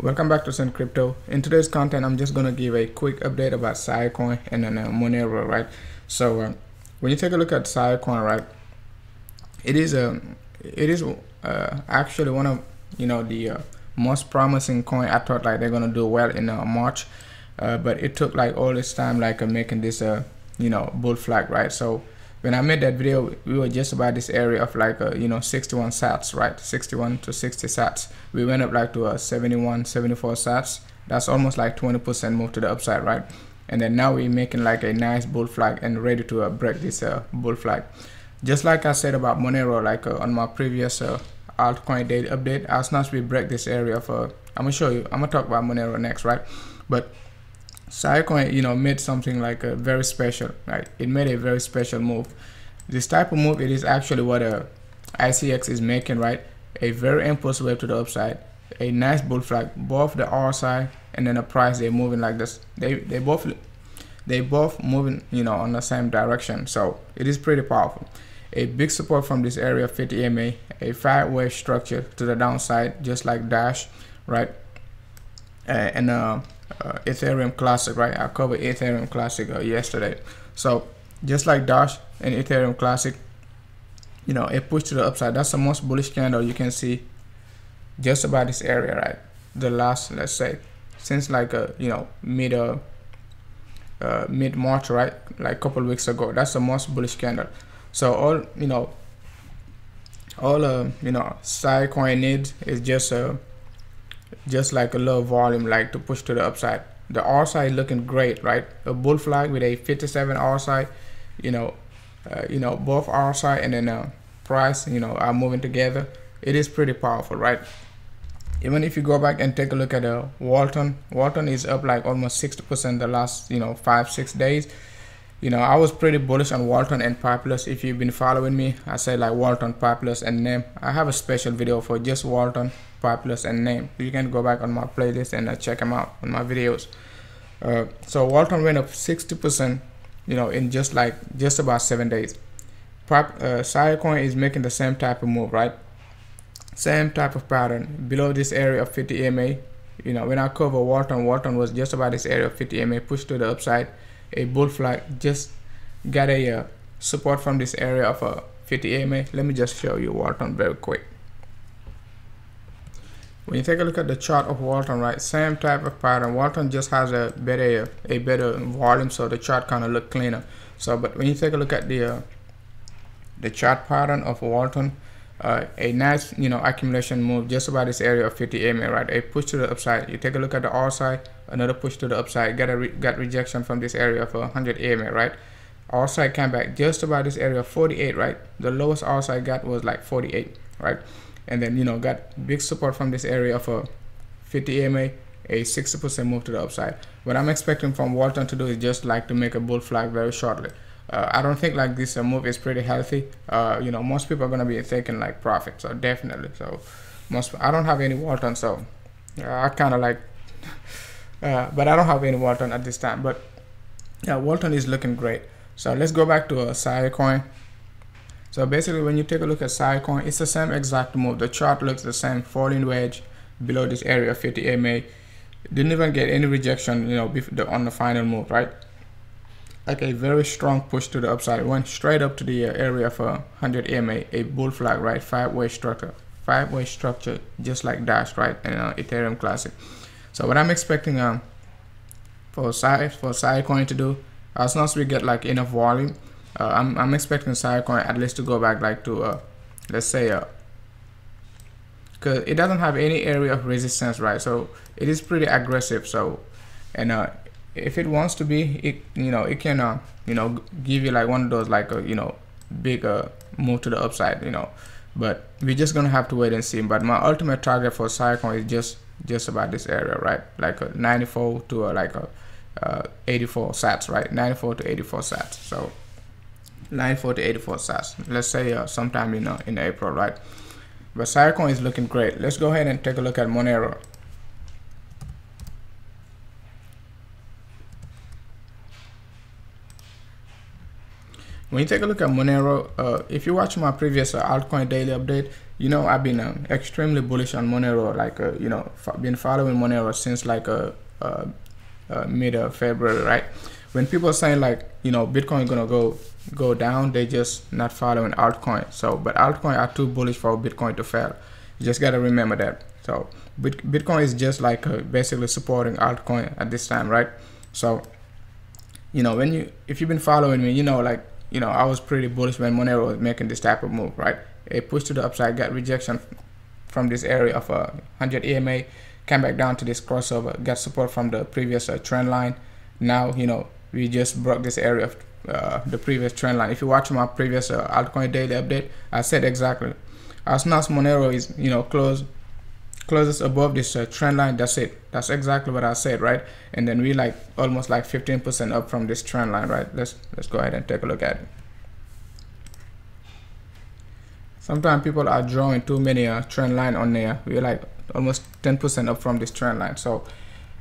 Welcome back to Sen Crypto. In today's content, I'm just gonna give a quick update about Siacoin and then Monero, right? So when you take a look at Siacoin, right, it is actually one of the most promising coin. I thought like they're gonna do well in March, but it took like all this time, like making this bull flag, right? So when I made that video, we were just about this area of like 61 sats, right? 61 to 60 sats. We went up like to 71, 74 sats. That's almost like 20% move to the upside, right? And then now we're making like a nice bull flag and ready to break this bull flag. Just like I said about Monero, like on my previous altcoin date update, as soon as we break this area of, I'm gonna talk about Monero next, right? But Siacoin, made something like a very special, right? It made a very special move. This type of move, it is actually what ICX is making, right? A very impulsive wave to the upside, a nice bull flag. Both the RSI and then the price, they're moving like this. They both moving, on the same direction. So it is pretty powerful. A big support from this area of 50 EMA, a 5-wave structure to the downside, just like Dash, right? Ethereum Classic, right? I covered Ethereum Classic yesterday. So just like Dash and Ethereum Classic, a push to the upside. That's the most bullish candle you can see just about this area, right? The last, let's say, since like mid-March, right? Like a couple weeks ago. That's the most bullish candle. So all Siacoin needs is just like a low volume, like to push to the upside. The RSI is looking great, right? A bull flag with a 57 RSI, both RSI and then price, are moving together. It is pretty powerful, right? Even if you go back and take a look at Walton is up like almost 60% the last 5-6 days. I was pretty bullish on Walton and Populous. If you've been following me, I said like Walton, Populous, and name. I have a special video for just Walton, Populous, and name. You can go back on my playlist and check them out on my videos. So Walton went up 60%, in just about 7 days. Siacoin is making the same type of move, right? Same type of pattern below this area of 50 EMA. When I cover Walton, Walton was just about this area of 50 EMA, pushed to the upside. A bull flag, just got a support from this area of 50 EMA. Let me just show you Walton very quick. When you take a look at the chart of Walton, right, same type of pattern. Walton just has a better volume, so the chart kind of look cleaner. So, but when you take a look at the chart pattern of Walton, a nice accumulation move just about this area of 50 EMA, right? A push to the upside. You take a look at the RSI, another push to the upside. Got rejection from this area of 100 EMA, right? RSI came back just about this area of 48, right? The lowest RSI got was like 48, right? And then got big support from this area of 50 EMA, a 60% move to the upside. What I'm expecting from Walton to do is just like to make a bull flag very shortly. I don't think like this move is pretty healthy. Most people are gonna be taking like profits, so definitely. So I don't have any Walton, so I kind of like, but I don't have any Walton at this time. But yeah, Walton is looking great. So let's go back to Siacoin. So basically, when you take a look at Siacoin, it's the same exact move. The chart looks the same. Falling wedge below this area of 50 EMA. Didn't even get any rejection, on the final move, right? Like a very strong push to the upside, went straight up to the area of 100 EMA, a bull flag, right? 5-way structure, just like Dash, right? And Ethereum Classic. So what I'm expecting for Siacoin to do, as soon as we get like enough volume, I'm expecting Siacoin at least to go back like to, let's say, cause it doesn't have any area of resistance, right? So it is pretty aggressive. So and if it wants to be, it can give you like one of those like big move to the upside, but we're just gonna have to wait and see. But my ultimate target for Siacoin is just about this area, right? Like 94 to 84 sats, right? 94 to 84 sats. So 94 to 84 sats, let's say sometime in April, right? But Siacoin is looking great. Let's go ahead and take a look at Monero. When you take a look at Monero, if you watch my previous altcoin daily update, you know, I've been extremely bullish on Monero, like, you know, been following Monero since like mid-February, right? When people are saying like, you know, Bitcoin gonna go down, they just not following altcoin. So, but altcoin are too bullish for Bitcoin to fail. You just gotta remember that. So Bitcoin is just like basically supporting altcoin at this time, right? So, you know, when you, if you've been following me, you know, like, you know, I was pretty bullish when Monero was making this type of move, right? It pushed to the upside, got rejection from this area of 100 EMA, came back down to this crossover, got support from the previous trend line. Now, you know, we just broke this area of the previous trend line. If you watch my previous altcoin daily update, I said exactly, as soon as Monero is, you know, closes above this trend line, that's it. That's exactly what I said, right? And then we like almost like 15% up from this trend line, right? Let's go ahead and take a look at it. Sometimes people are drawing too many trend line on there. We're like almost 10% up from this trend line. So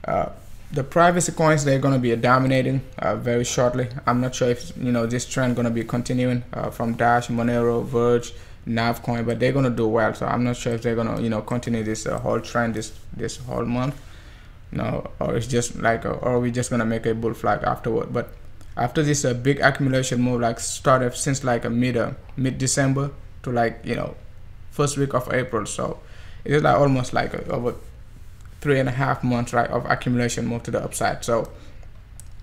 the privacy coins, they're gonna be dominating very shortly. I'm not sure if, you know, this trend gonna be continuing from Dash, Monero, Verge, Navcoin, but they're gonna do well. So I'm not sure if they're gonna, you know, continue this whole trend this whole month, you know, or it's just like, or we just gonna make a bull flag afterward. But after this big accumulation move, like started since like a mid-December to like, you know, first week of April, so it's like almost like over 3.5 months, right, of accumulation move to the upside. So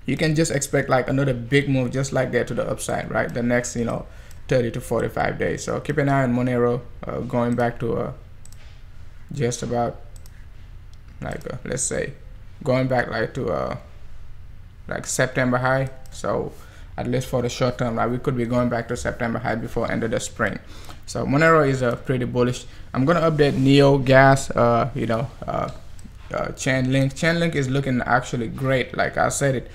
you can just expect like another big move just like that to the upside, right, the next, you know, 30 to 45 days. So keep an eye on Monero going back to just about like let's say going back like to like September high. So at least for the short term, like we could be going back to September high before end of the spring. So Monero is pretty bullish. I'm gonna update Neo, Gas, you know, Chainlink. Chainlink is looking actually great. Like I said, it,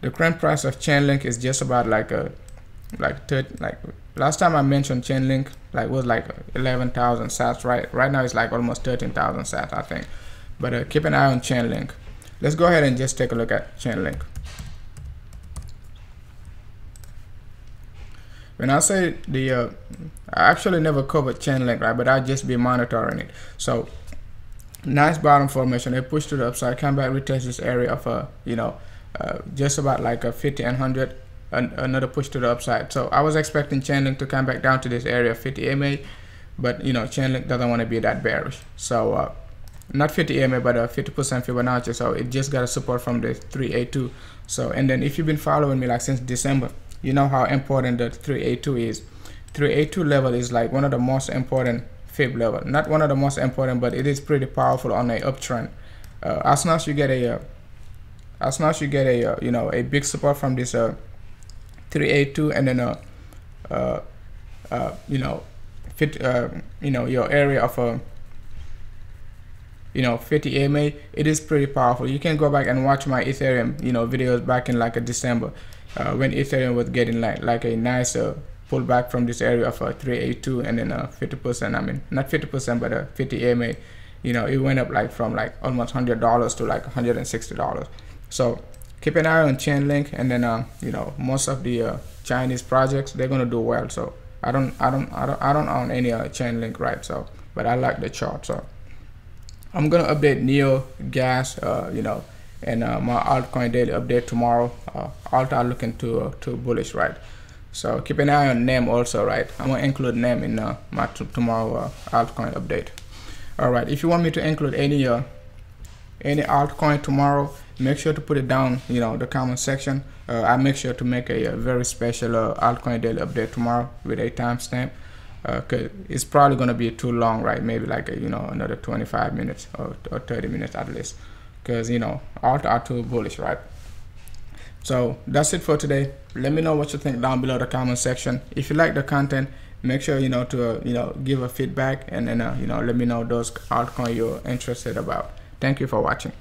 the current price of Chainlink is just about like a last time I mentioned Chainlink, like was like 11,000 sats, right? Right now it's like almost 13,000 sats, I think. But keep an eye on Chainlink. Let's go ahead and just take a look at Chainlink. When I say the, I actually never covered Chainlink, right? But I'll just be monitoring it. So nice bottom formation. It pushed to the upside, come back, retest this area of you know, just about like a 50 and 100. Another push to the upside. So I was expecting Chainlink to come back down to this area of 50 EMA, but you know, Chainlink doesn't want to be that bearish. So not 50 EMA, but 50% Fibonacci. So it just got a support from the 382. So, and then if you've been following me like since December, you know how important the 382 is. 382 level is like one of the most important Fib level. Not one of the most important, but it is pretty powerful on a uptrend. As soon as you get a, you know, a big support from this 382, and then you know, you know, your area of you know, 50 EMA, it is pretty powerful. You can go back and watch my Ethereum, you know, videos back in like a December when Ethereum was getting like a nice pullback from this area of 382, and then 50%. I mean, not 50%, but 50 EMA. You know, it went up like from like almost $100 to like $160. So keep an eye on Chainlink, and then you know, most of the Chinese projects, they're gonna do well. So I don't own any Chainlink, right? So, but I like the chart. So I'm gonna update Neo, Gas, you know, and my altcoin daily update tomorrow. Alt are looking too bullish, right? So keep an eye on NAME also, right? I'm gonna include NAME in my tomorrow altcoin update. All right, if you want me to include any altcoin tomorrow, make sure to put it down, you know, the comment section. I make sure to make a very special altcoin daily update tomorrow with a timestamp. It's probably gonna be too long, right? Maybe like you know, another 25 minutes or 30 minutes at least, because you know, alt are too bullish, right? So that's it for today. Let me know what you think down below the comment section. If you like the content, make sure, you know, to you know, give a feedback, and then you know, let me know those altcoin you're interested about. Thank you for watching.